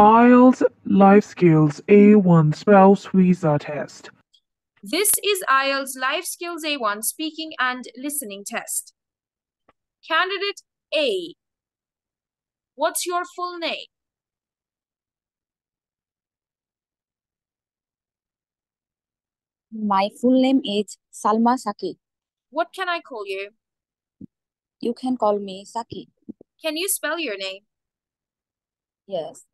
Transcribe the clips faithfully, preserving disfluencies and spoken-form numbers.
I E L T S Life Skills A one Spouse Visa Test. This is I E L T S Life Skills A one Speaking and Listening Test. Candidate A, what's your full name? My full name is Salma Saki. What can I call you? You can call me Saki. Can you spell your name? Yes.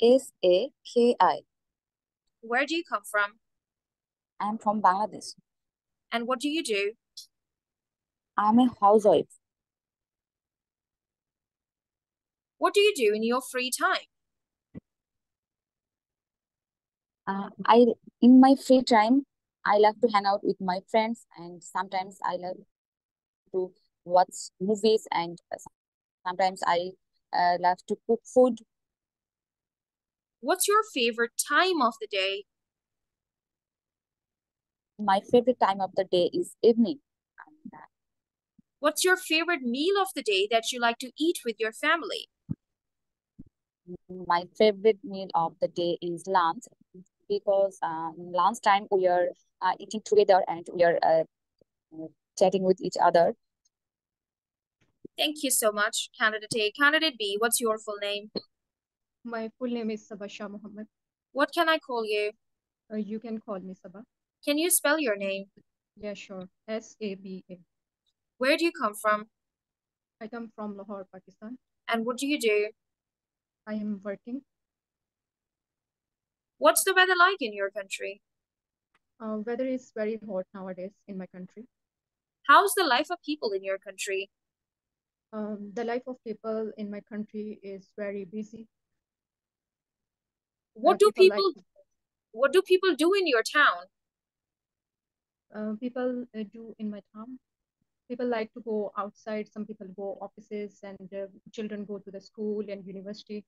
S A K I. Where do you come from? I'm from Bangladesh. And what do you do? I'm a housewife. What do you do in your free time? Uh, I, in my free time, I love to hang out with my friends, and sometimes I love to watch movies, and sometimes I uh, love to cook food. What's your favorite time of the day? My favorite time of the day is evening. What's your favorite meal of the day that you like to eat with your family? My favorite meal of the day is lunch, because uh, lunch time we are uh, eating together and we are uh, chatting with each other. Thank you so much, Candidate A. Candidate B, what's your full name? My full name is Sabah Shah Muhammad. What can I call you? Uh, you can call me Sabah. Can you spell your name? Yeah, sure. S A B A. Where do you come from? I come from Lahore, Pakistan. And what do you do? I am working. What's the weather like in your country? Uh, weather is very hot nowadays in my country. How's the life of people in your country? Um, the life of people in my country is very busy. What uh, do people, people like... what do people do in your town? Uh, people uh, do in my town. People like to go outside. Some people go offices, and uh, children go to the school and university.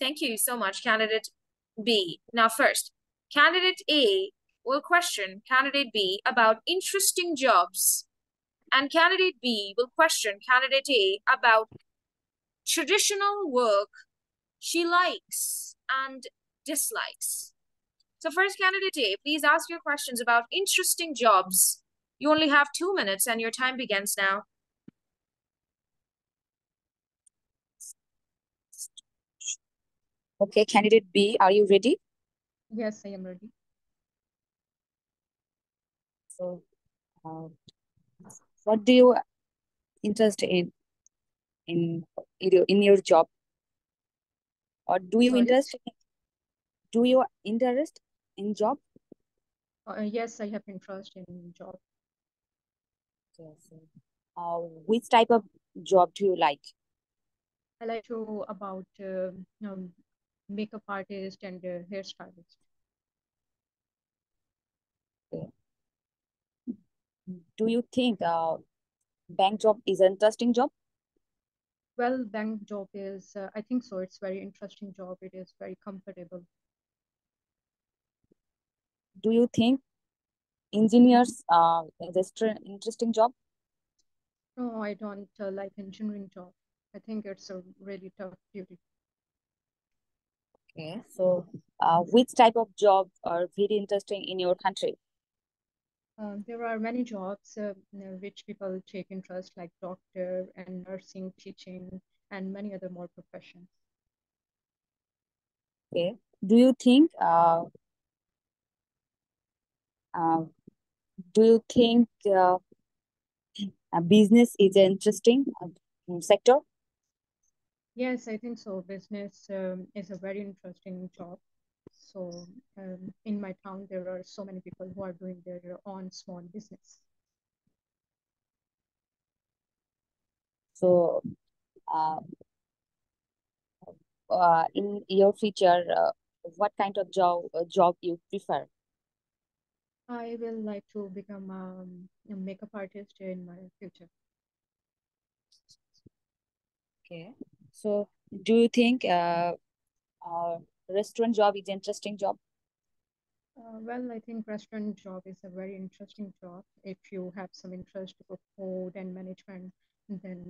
Thank you so much, Candidate B. Now first, Candidate A will question Candidate B about interesting jobs, and Candidate B will question Candidate A about traditional work she likes and dislikes. So first, Candidate A, please ask your questions about interesting jobs. You only have two minutes and your time begins now. Okay, Candidate B, are you ready? Yes, I am ready. So, uh, what do you interest in in in your job? Or do you Sorry? interest? Do you interest in job? Uh, yes, I have interest in job. Uh, which type of job do you like? I like to about uh, um, makeup artist and uh, hairstylist. Okay. Do you think uh, bank job is an interesting job? Well, bank job is, uh, I think so. It's very interesting job. It is very comfortable. Do you think engineers are uh, an interesting job? No, I don't uh, like engineering job. I think it's a really tough duty. Okay, so uh, which type of jobs are very interesting in your country? Uh, there are many jobs uh, which people take interest, like doctor and nursing, teaching, and many other more professions. Okay, do you think uh, uh, do you think uh, a business is an interesting sector? Yes, I think so. Business um, is a very interesting job. So um, in my town, there are so many people who are doing their own small business. So uh, uh, in your future, uh, what kind of job, uh, job you prefer? I will like to become um, a makeup artist in my future. Okay. So do you think uh, uh, restaurant job is an interesting job? Uh, well, I think restaurant job is a very interesting job. If you have some interest for food and management, then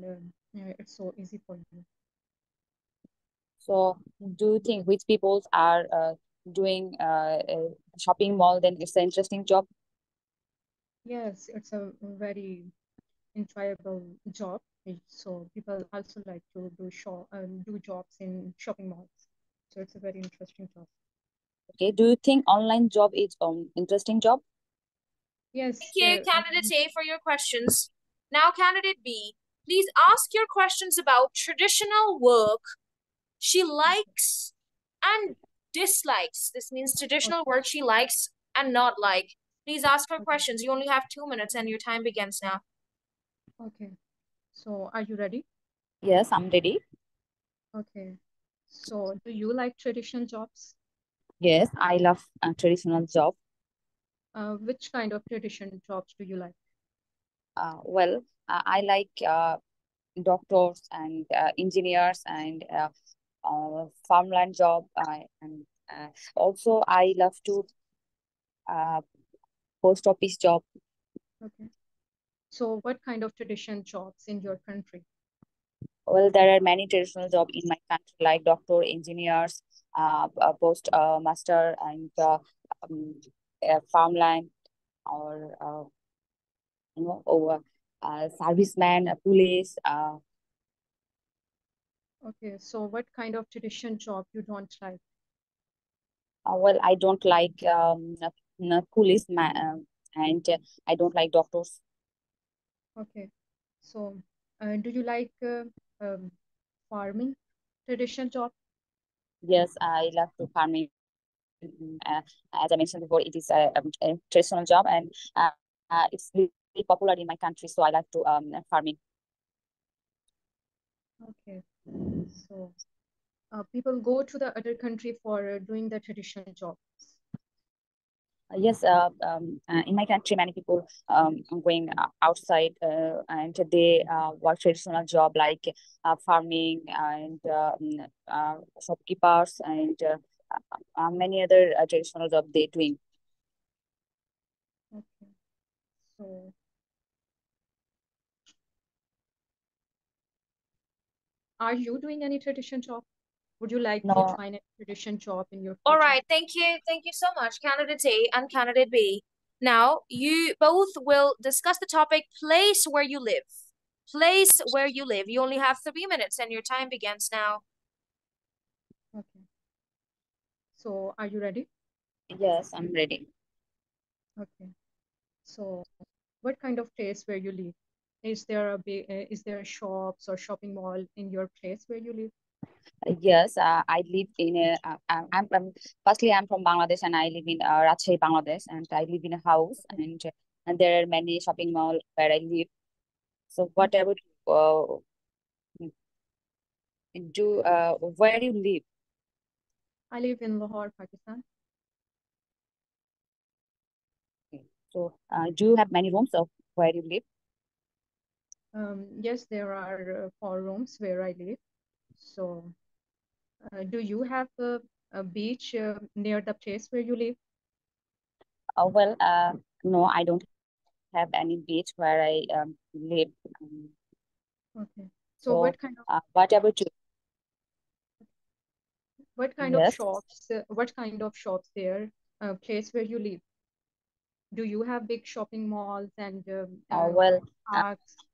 uh, it's so easy for you. So do you think which people are uh, doing uh, a shopping mall, then it's an interesting job? Yes, it's a very enjoyable job. So people also like to do shop um, do jobs in shopping malls. So it's a very interesting job. Okay. Do you think online job is um interesting job? Yes. Thank you, uh, candidate A, for your questions. Now, candidate B, please ask your questions about traditional work she likes and dislikes. This means traditional work she likes and not like. Please ask her questions. You only have two minutes and your time begins now. Okay. So are you ready? Yes, I'm ready. Okay. So do you like traditional jobs? Yes, I love uh, traditional job. Uh, which kind of traditional jobs do you like? Uh, well, uh, I like uh, doctors and uh, engineers and uh, uh, farmland job. Uh, and uh, also, I love to uh, post office job. Okay. So what kind of traditional jobs in your country? Well, there are many traditional jobs in my country, like doctor, engineers, uh, post uh, master, and uh, um, uh, farmland, or uh, you know, or uh, serviceman, a police. Uh... Okay, so what kind of traditional job you don't like? Uh, well, I don't like um, police man, uh, and uh, I don't like doctors. Okay, so uh, do you like uh, um, farming traditional job? Yes, I love to farming. Uh, as I mentioned before, it is a, a traditional job, and uh, uh, it's really popular in my country, so I like to um farming. Okay, so uh, people go to the other country for uh, doing the traditional jobs. Yes, uh, um, uh, in my country, many people um going outside uh, and they uh, work traditional job like uh, farming and uh, uh, shopkeepers and uh, uh, many other uh, traditional job they doing. Okay, so are you doing any traditional job? Would you like no. to find a traditional job in your future? All right, thank you. Thank you so much, candidate A and candidate B. Now, you both will discuss the topic place where you live. Place where you live. You only have three minutes and your time begins now. Okay. So, are you ready? Yes, I'm ready. Okay. So, what kind of place where you live? Is there a is there shops or shopping mall in your place where you live? Yes, uh, I live in a. Uh, I'm, I'm firstly I'm from Bangladesh and I live in uh, Rajshahi, Bangladesh, and I live in a house, and and there are many shopping malls where I live. So what I would uh, do uh, where do you live? I live in Lahore, Pakistan. Okay. So uh, do you have many rooms of where you live? Um, yes, there are uh, four rooms where I live. So, uh, do you have a, a beach uh, near the place where you live? Uh, well, uh, no, I don't have any beach where I um, live. Um, okay. So, so, what kind of uh, whatever to what kind yes. of shops? Uh, what kind of shops there? Uh, place where you live? Do you have big shopping malls and um, uh, well parks? Uh,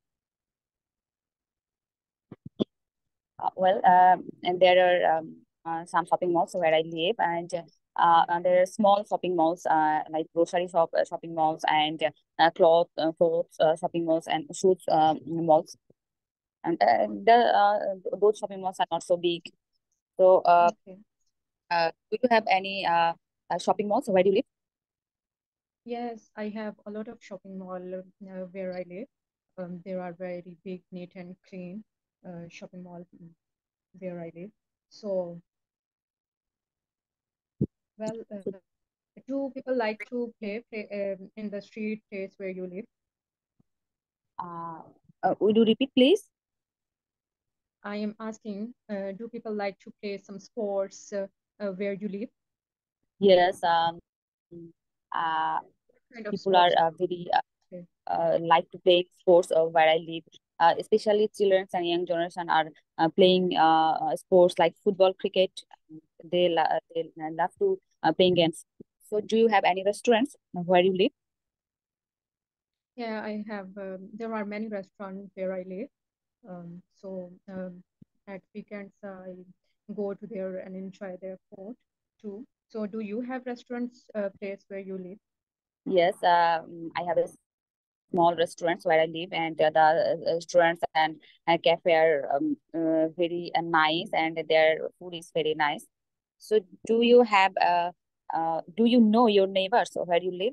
Uh, well, um, and there are um, uh, some shopping malls where I live, and, uh, and there are small shopping malls uh, like grocery shop uh, shopping malls and uh, cloth uh, clothes uh, shopping malls and shoes uh, malls, and uh, the uh, those shopping malls are not so big. So, uh, okay. uh, do you have any uh, uh, shopping malls where do you live? Yes, I have a lot of shopping malls uh, where I live. Um, there are very big, neat and clean. Uh, shopping mall where I live. So, well, uh, do people like to play, play um, in the street place where you live? Uh, uh, would you repeat, please? I am asking, uh, do people like to play some sports uh, uh, where you live? Yes. Um, uh, kind of people sports? are uh, very, uh, okay. uh, like to play sports uh, where I live. uh, especially children and young generation are uh, playing uh, sports like football, cricket. They, lo- they love to uh, playing games. So do you have any restaurants where you live? Yeah, I have. Um, there are many restaurants where I live. Um, so um, at weekends, I go to there and enjoy their food too. So do you have restaurants, uh, place where you live? Yes, um, I have a small restaurants where I live, and uh, the uh, restaurants and uh, cafe are um, uh, very uh, nice, and their food is very nice. So do you have uh, uh, do you know your neighbors or where you live?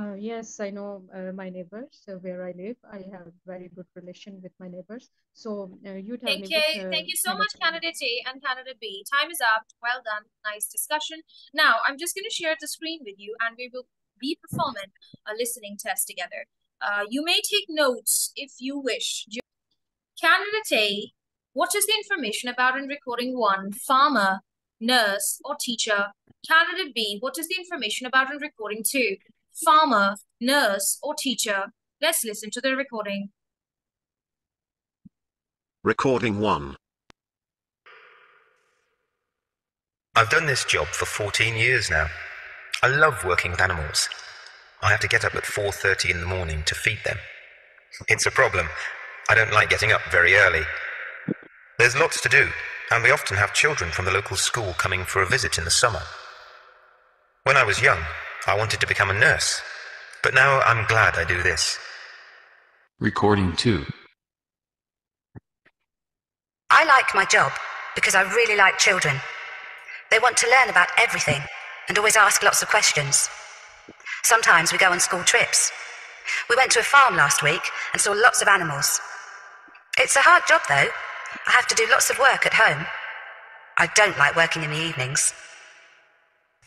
Uh, yes, I know uh, my neighbors uh, where I live. I have very good relation with my neighbors. So uh, you tell me. Thank you. Which, uh, Thank you so much, candidate. Candidate A and Candidate B. Time is up. Well done. Nice discussion. Now, I'm just going to share the screen with you and we will be performing a listening test together. Uh, you may take notes if you wish. Candidate A, what is the information about in recording one, farmer, nurse, or teacher? Candidate B, what is the information about in recording two, farmer, nurse, or teacher? Let's listen to the recording. Recording one. I've done this job for fourteen years now. I love working with animals. I have to get up at four thirty in the morning to feed them. It's a problem. I don't like getting up very early. There's lots to do, and we often have children from the local school coming for a visit in the summer. When I was young, I wanted to become a nurse, but now I'm glad I do this. Recording two. I like my job because I really like children. They want to learn about everything and always ask lots of questions. Sometimes we go on school trips. We went to a farm last week and saw lots of animals. It's a hard job though. I have to do lots of work at home. I don't like working in the evenings.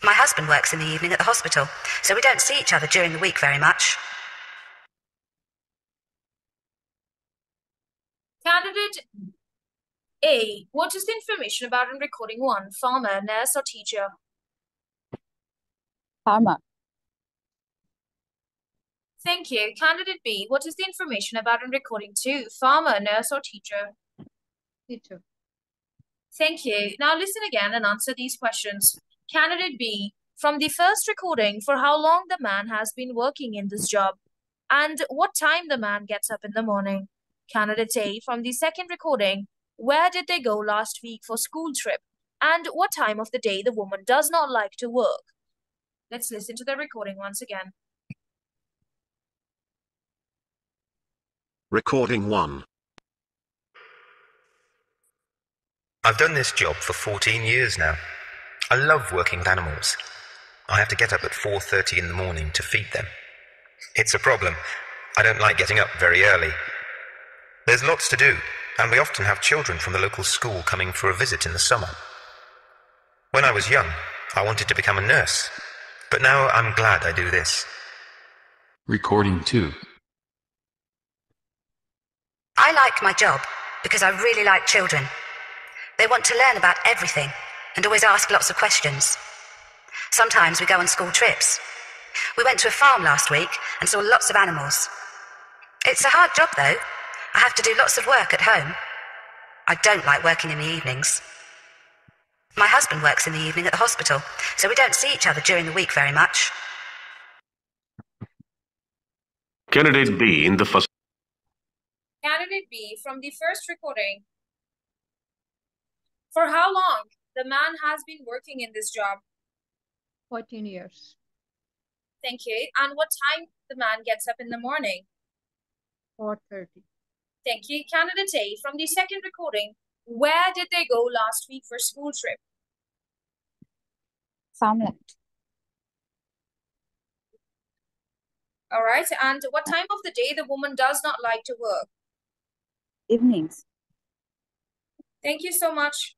My husband works in the evening at the hospital, so we don't see each other during the week very much. Candidate A, what is the information about in recording one, farmer, nurse, or teacher? Farmer. Thank you. Candidate B, what is the information about in recording two, farmer, nurse, or teacher? Teacher. Thank you. Now listen again and answer these questions. Candidate B, from the first recording, for how long the man has been working in this job and what time the man gets up in the morning. Candidate A, from the second recording, where did they go last week for school trip and what time of the day the woman does not like to work. Let's listen to the recording once again. Recording one. I've done this job for fourteen years now. I love working with animals. I have to get up at four thirty in the morning to feed them. It's a problem. I don't like getting up very early. There's lots to do, and we often have children from the local school coming for a visit in the summer. When I was young, I wanted to become a nurse, but now I'm glad I do this. Recording two. I like my job because I really like children. They want to learn about everything and always ask lots of questions. Sometimes we go on school trips. We went to a farm last week and saw lots of animals. It's a hard job though. I have to do lots of work at home. I don't like working in the evenings. My husband works in the evening at the hospital, so we don't see each other during the week very much. Candidate B in the first. Candidate B from the first recording. For how long the man has been working in this job? fourteen years. Thank you. And what time the man gets up in the morning? four thirty. Thank you. Candidate A, from the second recording, where did they go last week for school trip? Farmland. All right. And what time of the day the woman does not like to work? Evenings. Thank you so much.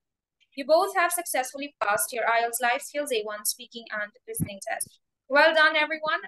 You both have successfully passed your I E L T S Life Skills A one Speaking and Listening Test. Well done, everyone.